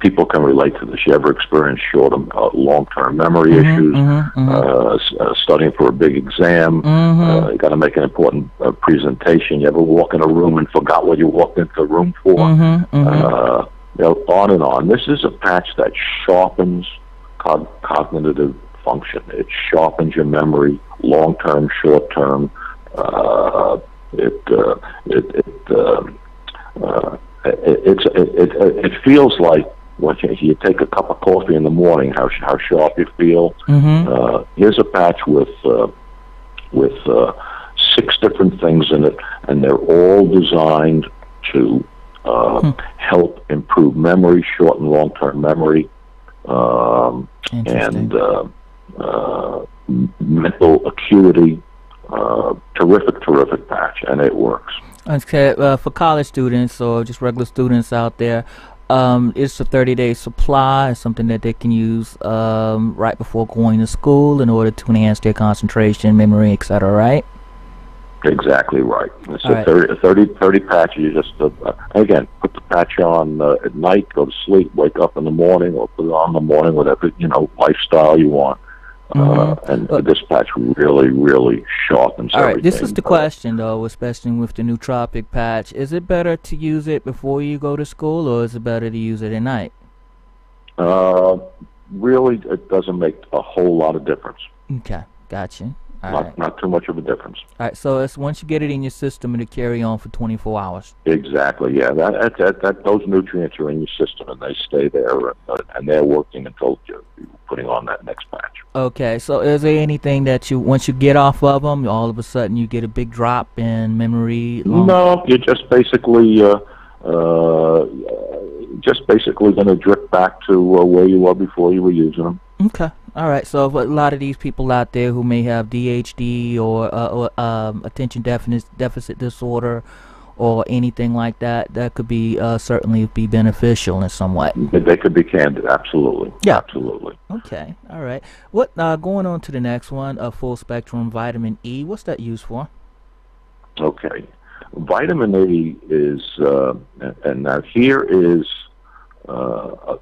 people can relate to this. You ever experience short and long-term memory issues? Studying for a big exam, you got to make an important presentation. You ever walk in a room and forgot what you walked into the room for? You know, on and on. This is a patch that sharpens cognitive function. It sharpens your memory, long-term, short-term. It feels like when you take a cup of coffee in the morning, how sharp you feel. Mm-hmm. Here's a patch with 6 different things in it, and they're all designed to help improve memory, short and long-term memory, and mental acuity. Terrific patch, and it works. Okay, for college students or just regular students out there, it's a 30-day supply. It's something that they can use right before going to school in order to enhance their concentration, memory, etc., right? Exactly right. It's a 30 patch. You just, again, put the patch on at night, go to sleep, wake up in the morning, or put it on in the morning, whatever, lifestyle you want. And this patch really sharpens everything. All right, this is the question, though, especially with the nootropic patch. Is it better to use it before you go to school, or is it better to use it at night? Really, it doesn't make a whole lot of difference. Okay, gotcha. Not too much of a difference. All right, so it's once you get it in your system, it'll carry on for 24 hours. Exactly, yeah. Those nutrients are in your system, and they stay there, and they're working until you're putting on that next patch. Okay, so is there anything that once you get off of them, all of a sudden you get a big drop in memory? No, you're just basically going to drift back to where you were before you were using them. Okay. All right, so for a lot of these people out there who may have DHD or attention deficit disorder or anything like that, that could be certainly be beneficial in some way. They could be candid, absolutely. Yeah. Absolutely. Okay, all right. What going on to the next one, full-spectrum vitamin E, what's that used for? Okay. Vitamin E is, and now here is...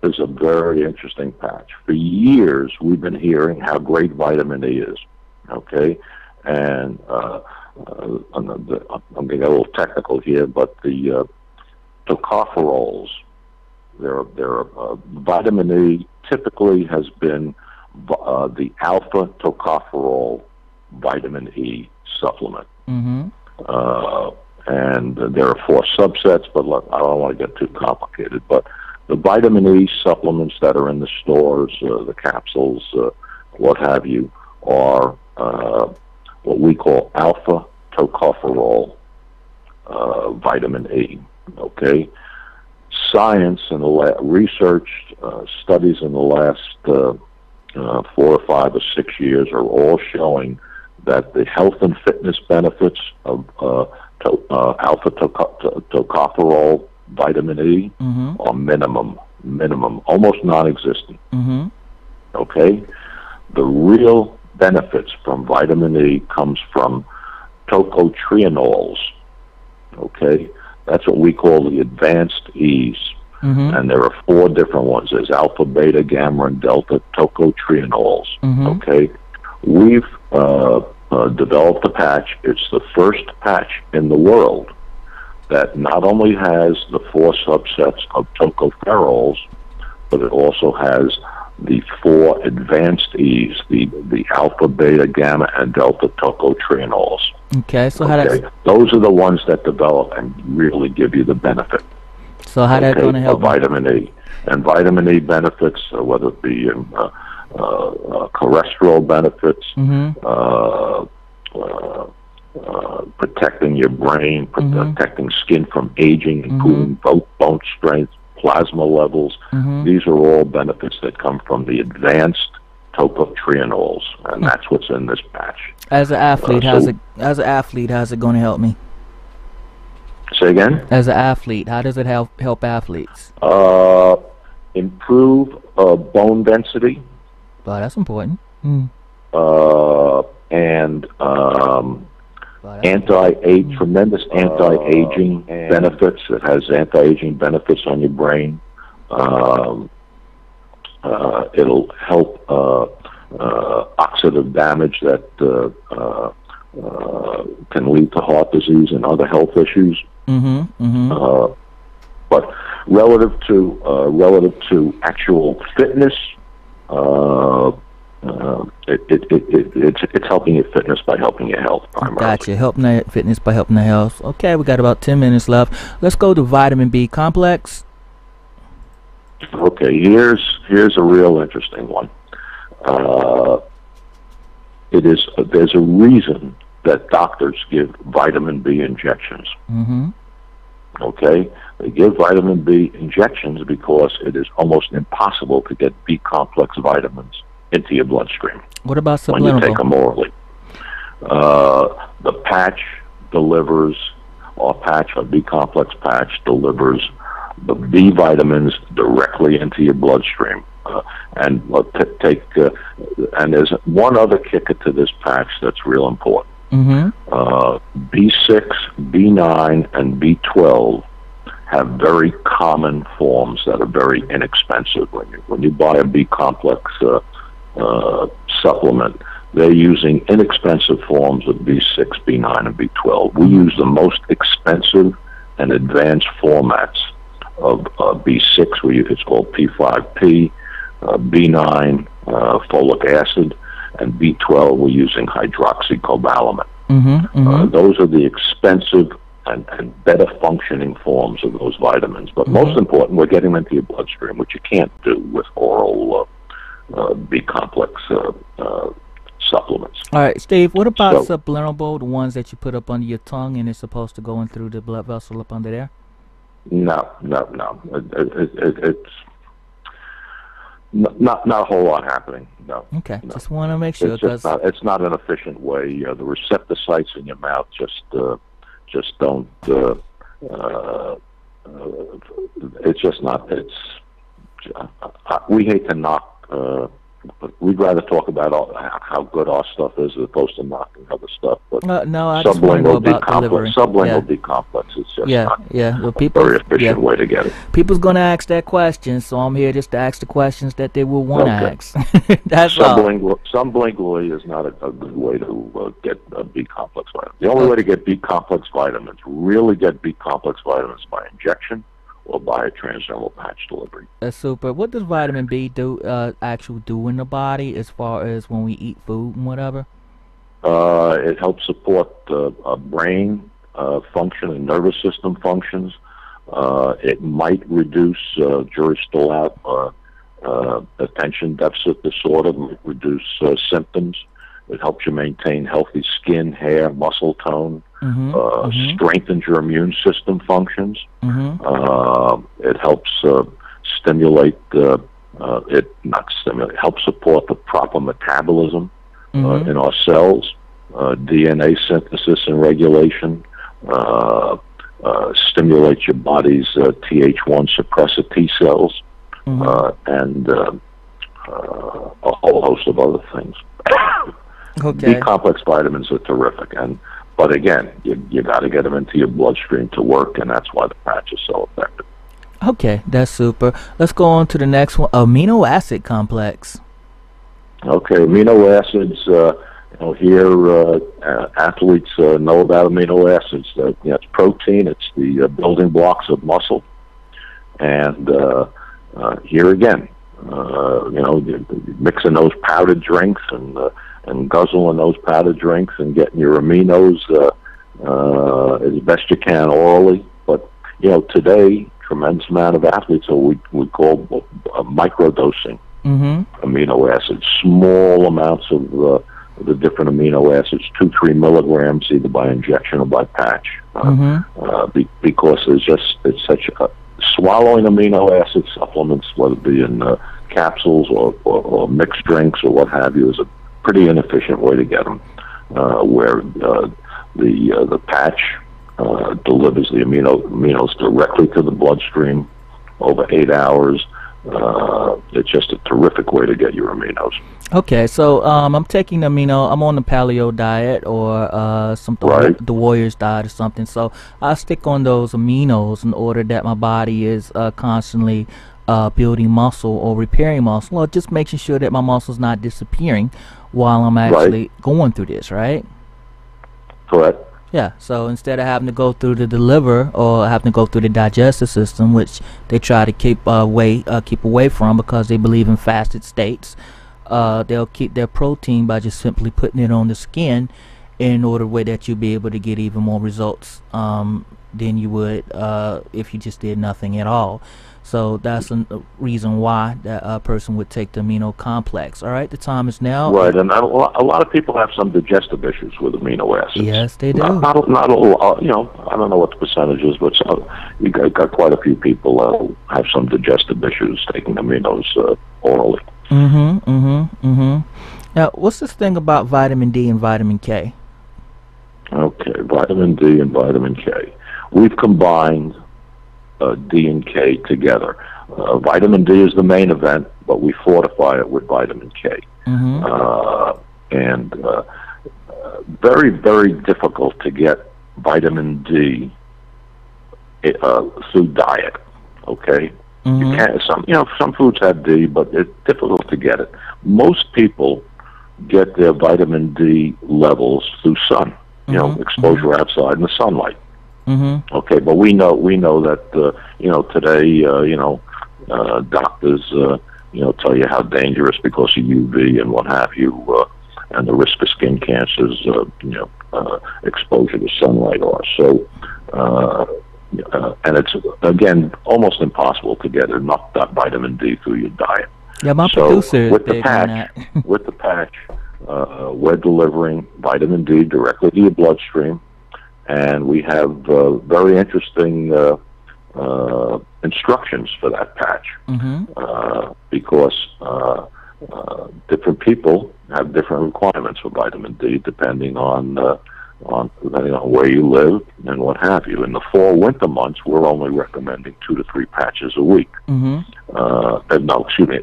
It's a very interesting patch. For years, we've been hearing how great vitamin E is, okay? And I'm getting a little technical here, but the tocopherols, vitamin E typically has been the alpha tocopherol vitamin E supplement. Mm-hmm. And there are 4 subsets, but look, I don't want to get too complicated, but the vitamin E supplements that are in the stores, the capsules, what have you, are what we call alpha tocopherol vitamin E. Okay, science and the research studies in the last 4 or 5 or 6 years are all showing that the health and fitness benefits of alpha tocopherol vitamin E are minimum, almost non-existent. Mm-hmm. Okay, the real benefits from vitamin E comes from tocotrienols. Okay, that's what we call the advanced E's, and there are 4 different ones. There's alpha, beta, gamma, and delta tocotrienols. Okay, we've developed a patch. It's the first patch in the world that not only has the 4 subsets of tocopherols, but it also has the 4 advanced E's, the alpha, beta, gamma, and delta tocotrienols. Okay, so those are the ones that develop and really give you the benefit. So how that's going to help? Vitamin E. And vitamin E benefits, whether it be cholesterol benefits, protecting your brain, protecting skin from aging, improving bone strength, plasma levels. These are all benefits that come from the advanced tocotrienols, and that's what's in this patch. As an athlete, how's it going to help me? Say again? As an athlete, how does it help athletes? Improve bone density. Wow, that's important. Tremendous anti-aging benefits. It has anti-aging benefits on your brain. It'll help oxidative damage that can lead to heart disease and other health issues. But relative to actual fitness, It's helping your fitness by helping your health. Gotcha. Helping your fitness by helping the health. Okay, we got about 10 minutes left. Let's go to vitamin B complex. Okay, here's a real interesting one. There's a reason that doctors give vitamin B injections. Mm-hmm. Okay, they give vitamin B injections because it is almost impossible to get B complex vitamins into your bloodstream. What about supplemental? When you take them orally, the patch delivers, or patch, a B complex patch delivers the B vitamins directly into your bloodstream. And there's one other kicker to this patch that's real important. Mm-hmm. B6, B9, and B12 have very common forms that are very inexpensive. When you buy a B complex supplement, they're using inexpensive forms of B6, B9, and B12. We use the most expensive and advanced formats of B6, it's called P5P, B9, folic acid, and B12, we're using hydroxycobalamin. Mm-hmm, mm-hmm. Those are the expensive and better functioning forms of those vitamins. But mm-hmm. most important, we're getting them into your bloodstream, which you can't do with oral B-complex supplements. All right, Steve, what about sublingual, the ones that you put up under your tongue and it's supposed to go in through the blood vessel up under there? No. It's not a whole lot happening. No. Okay. No. Just want to make sure it's not an efficient way. The receptor sites in your mouth just don't. It's just not. It's. We hate to knock. But we'd rather talk about how good our stuff is as opposed to knocking other stuff. But no, I just want to go about delivery. Sublingual D-complex is just not a very efficient way to get it. People's going to ask that question, so I'm here just to ask the questions that they will want to ask. That's all. Sublingually is not a good way to get B-complex vitamins. The only way to get B-complex vitamins, really get B-complex vitamins, by injection, or by a transdermal patch delivery. That's super. What does vitamin B do in the body as far as when we eat food and whatever? It helps support brain function and nervous system functions. It might reduce juristic attention deficit disorder, might reduce symptoms. It helps you maintain healthy skin, hair, muscle tone. Mm-hmm, strengthens your immune system functions. Mm-hmm. It helps stimulate. It not stimulate. Helps support the proper metabolism in our cells, DNA synthesis and regulation. Stimulates your body's Th1 suppressor T cells, and a whole host of other things. Okay. B-complex vitamins are terrific, but again, you got to get them into your bloodstream to work, and that's why the patch is so effective. Okay, that's super. Let's go on to the next one, amino acid complex. Okay, amino acids. Athletes know about amino acids. It's protein. It's the building blocks of muscle. And here again, mixing those powdered drinks and guzzling those powdered drinks and getting your aminos as best you can orally. But, today, tremendous amount of athletes are what we call microdosing amino acids, small amounts of the different amino acids, 2-3 milligrams, either by injection or by patch, because it's such a... Swallowing amino acid supplements, whether it be in capsules or mixed drinks or what have you, is a pretty inefficient way to get them, where the patch delivers the aminos directly to the bloodstream over 8 hours. It's just a terrific way to get your aminos. Okay, so I'm on the paleo diet or something, the warrior's diet or something, so I stick on those aminos in order that my body is constantly building muscle or repairing muscle, or just making sure that my muscle's not disappearing while I'm actually going through this, right? Correct. Yeah, so instead of having to go through the liver or having to go through the digestive system, which they try to keep away from because they believe in fasted states, they'll keep their protein by just simply putting it on the skin in order way that you'll be able to get even more results than you would if you just did nothing at all. So that's a reason why that person would take the amino complex. All right, the time is now. Right, and a lot of people have some digestive issues with amino acids. Yes, they do. Not a lot, you know, I don't know what the percentage is, but you got quite a few people have some digestive issues taking aminos orally. Mm-hmm, mm-hmm, mm-hmm. Now, what's this thing about vitamin D and vitamin K? Okay, vitamin D and vitamin K. We've combined D and K together. Vitamin D is the main event, but we fortify it with vitamin K. Mm-hmm. Very, very difficult to get vitamin D through diet. Okay, mm-hmm. You can't. Some foods have D, but it's difficult to get it. Most people get their vitamin D levels through sun. You mm-hmm. know, exposure mm-hmm. outside in the sunlight. Mm-hmm. Okay, but we know that today doctors tell you how dangerous because of UV and what have you, and the risk of skin cancers exposure to sunlight are. So and it's again almost impossible to get enough that vitamin D through your diet. Yeah, my producer with the patch, we're delivering vitamin D directly to your bloodstream. And we have very interesting instructions for that patch, mm-hmm. Because different people have different requirements for vitamin D depending on where you live and what have you. In the fall winter months, we're only recommending 2 to 3 patches a week. Mm-hmm.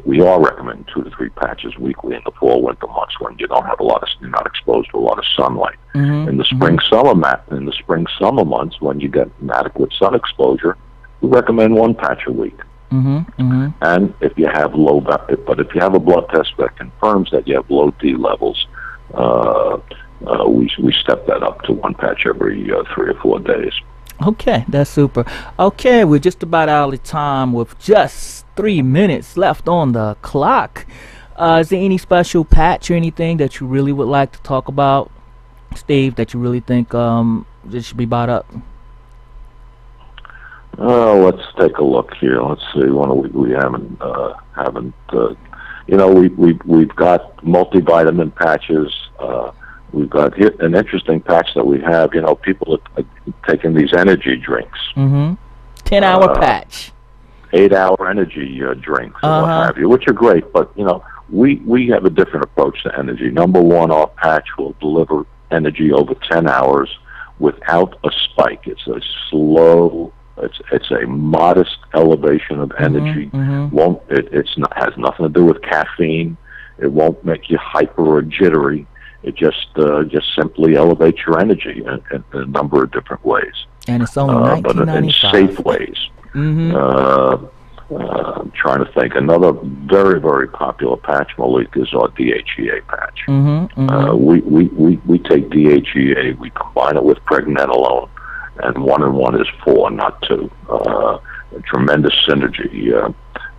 We are recommending 2 to 3 patches weekly in the fall winter months when you don't have you're not exposed to a lot of sunlight. Mm-hmm. In the spring mm-hmm. summer months when you get inadequate sun exposure, we recommend 1 patch a week. Mm-hmm. Mm-hmm. And if you have a blood test that confirms that you have low D levels, we step that up to 1 patch every 3 or 4 days. Okay, that's super. Okay, we're just about out of time with just 3 minutes left on the clock. Is there any special patch or anything that you really would like to talk about, Steve, that you really think that should be brought up? Let's take a look here. Let's see. We haven't we've got multivitamin patches. We've got here an interesting patch that we have. You know, people are taking these energy drinks. Mm-hmm. 10-hour patch. 8-hour energy drinks and what have you, which are great. But, you know, we have a different approach to energy. Number one, our patch will deliver energy over 10 hours without a spike. It's a slow... It's a modest elevation of energy. Mm-hmm. Has nothing to do with caffeine. It won't make you hyper or jittery. It just simply elevates your energy in a number of different ways. And it's only $19.95. But in safe ways. Mm-hmm. I'm trying to think. Another very, very popular patch, Malik, is our DHEA patch. Mm-hmm. Mm-hmm. We take DHEA. We combine it with pregnenolone. And 1 and 1 is 4, not 2. Tremendous synergy,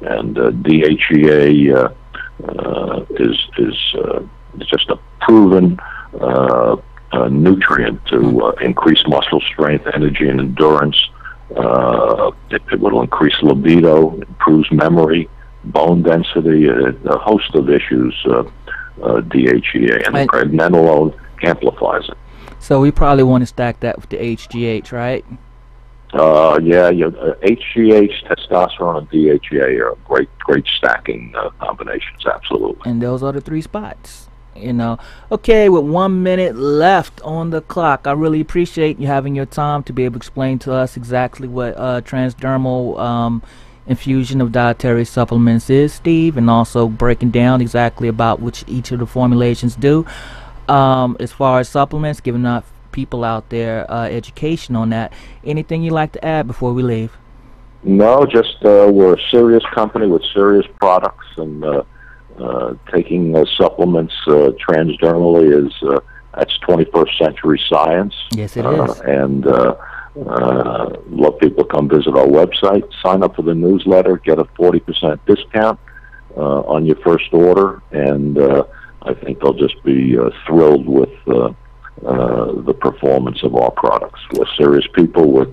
and DHEA is just a proven nutrient to increase muscle strength, energy, and endurance. It will increase libido, improves memory, bone density, a host of issues. DHEA and pregnenolone amplifies it. So we probably want to stack that with the HGH, right? HGH, testosterone, and DHEA are great stacking combinations, absolutely. And those are the 3 spots, you know. Okay, with 1 minute left on the clock, I really appreciate you having your time to be able to explain to us exactly what transdermal infusion of dietary supplements is, Steve, and also breaking down exactly about which each of the formulations do. As far as supplements, giving out people out there education on that. Anything you'd like to add before we leave? No, just we're a serious company with serious products, and taking supplements transdermally is that's 21st century science. Yes, it is. And love people come visit our website, sign up for the newsletter, get a 40% discount. on your first order, and I think they'll just be thrilled with the performance of our products. We're serious people with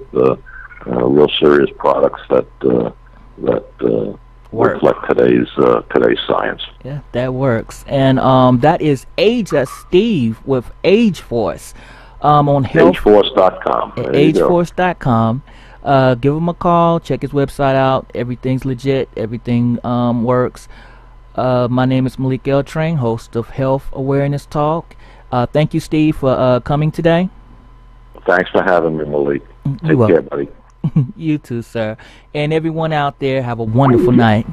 real serious products that reflect today's science. Yeah, that works. And that is Steve with AgeForce on AgeForce.com. AgeForce.com. Give him a call. Check his website out. Everything's legit. Everything works. My name is Malik El Train, host of Health Awareness Talk. Thank you, Steve, for coming today. Thanks for having me, Malik. Take care, buddy. You too, sir. And everyone out there, have a wonderful night.